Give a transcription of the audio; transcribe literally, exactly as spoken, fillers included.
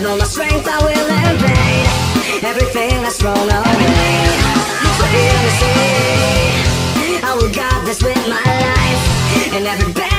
With all my strength I will invade everything that's thrown away. For I will guard this with my life, and every